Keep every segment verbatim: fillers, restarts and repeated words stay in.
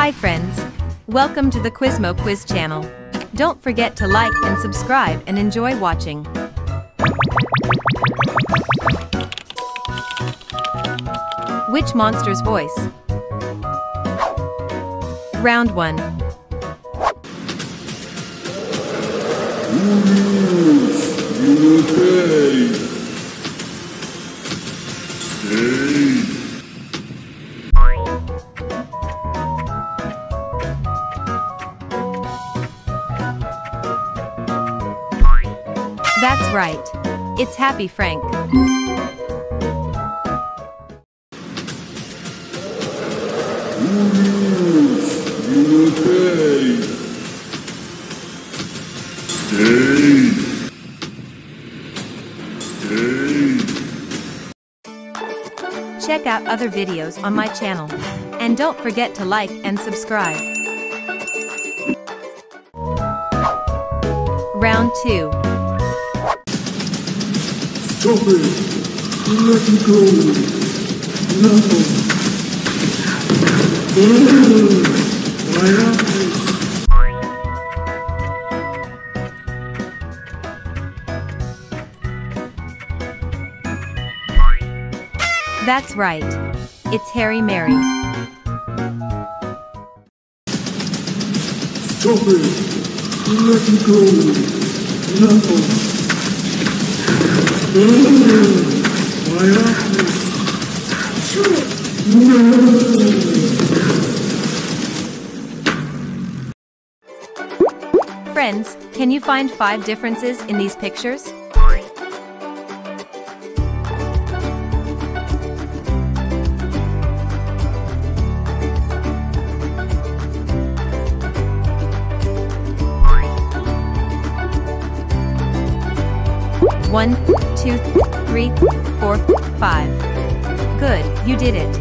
Hi friends! Welcome to the Quizmo Quiz Channel. Don't forget to like and subscribe and enjoy watching. Which monster's voice? Round one. Woolius, you okay? Stay. That's right. It's Happy Frank. Woolius, you okay? Stay. Stay. Check out other videos on my channel. And don't forget to like and subscribe. Round two. Stop it! Let me go! No! My eyes! That's right. It's Harry Mary. Stop it! Let me go! No! Friends, can you find five differences in these pictures? One, two, three, four, five. Good, you did it.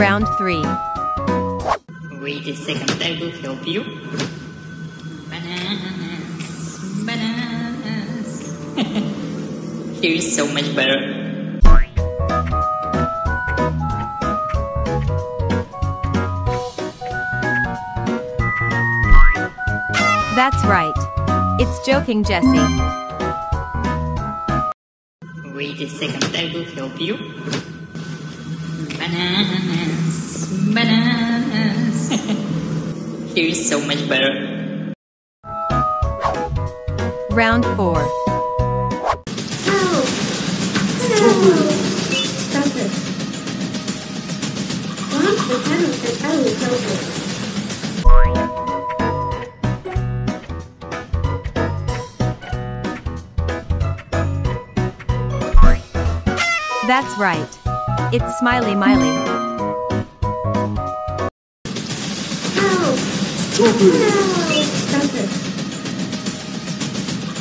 Round three. Wait a second, I will help you. Bananas, bananas. Here is so much better. That's right. It's joking, Jesse. Wait a second, I will help you. Bananas, bananas. Here is so much better. Round four. Ow! No. Stop it. Once the time that I will help you. That's right. It's Smiley Miley. Ow! Stop it! No. Stop it.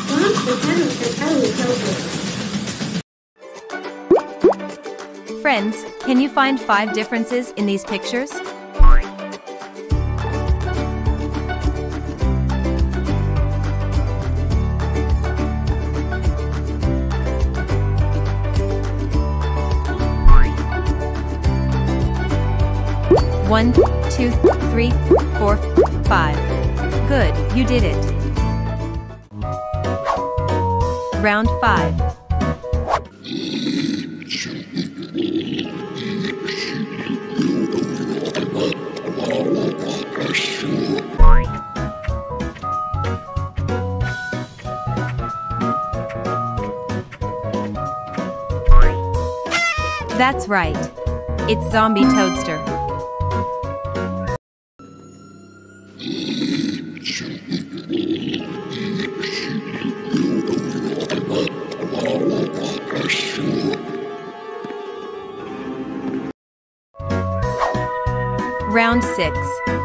Once the tunnel that I will help you. Friends, can you find five differences in these pictures? One, two, three, four, five. Good, you did it. Round five. That's right. It's Zombie Toadster. Round six. We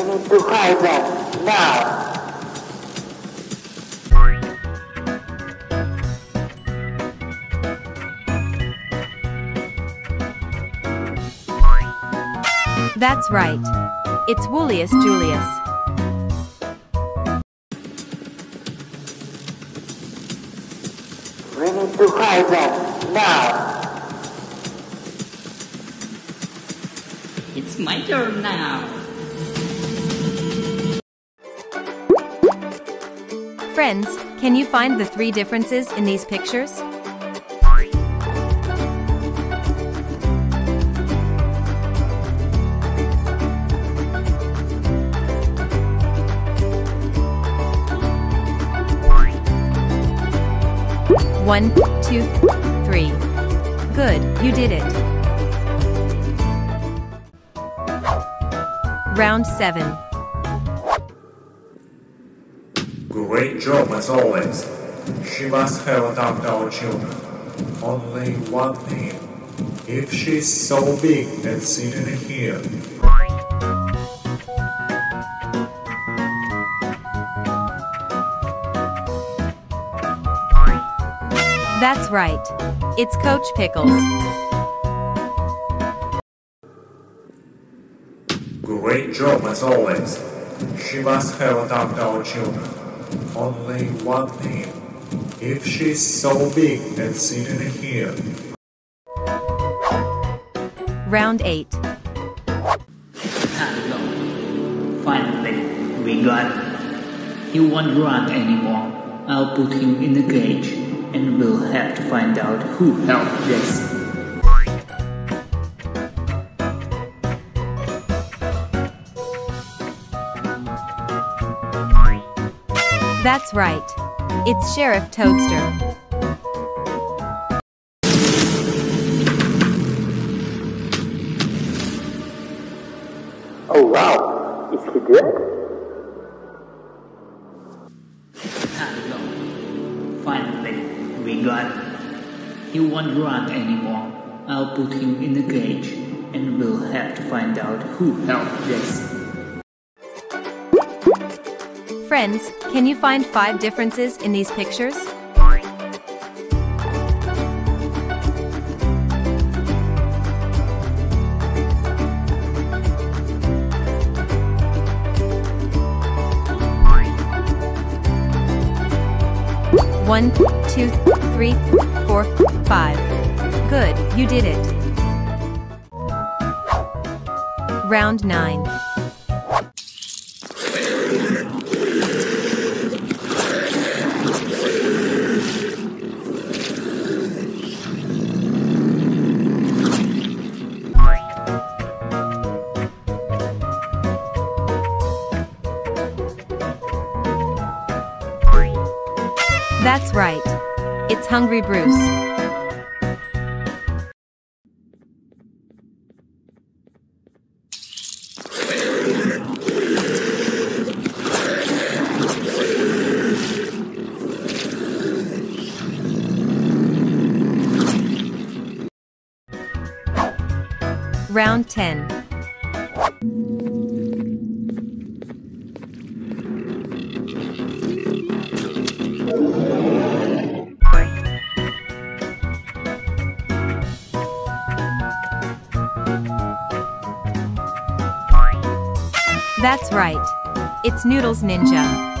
need to hide them now. That's right. It's Woolius Julius. We need to hide them now. It's my turn now. Friends, can you find the three differences in these pictures? One, two, three. Good, you did it. Round seven. Great job as always. She must have adopted our children. Only one thing. If she's so big, that's in here. That's right. It's Coach Pickles. Great job as always. She must have adopted our children. Only one thing. If she's so big, that's in here. Round eight. Hello. Finally, we got him. He won't run anymore. I'll put him in the cage. And we'll have to find out who helped Jesse. That's right. It's Sheriff Toadster. Oh wow! Is he dead? He won't run anymore. I'll put him in the cage, and we'll have to find out who helped Jesse. Friends, can you find five differences in these pictures? One, two, three, four, five. Good, you did it. Round nine. That's right. It's Hungry Bruce. Round ten. That's right. It's Noodles Ninja.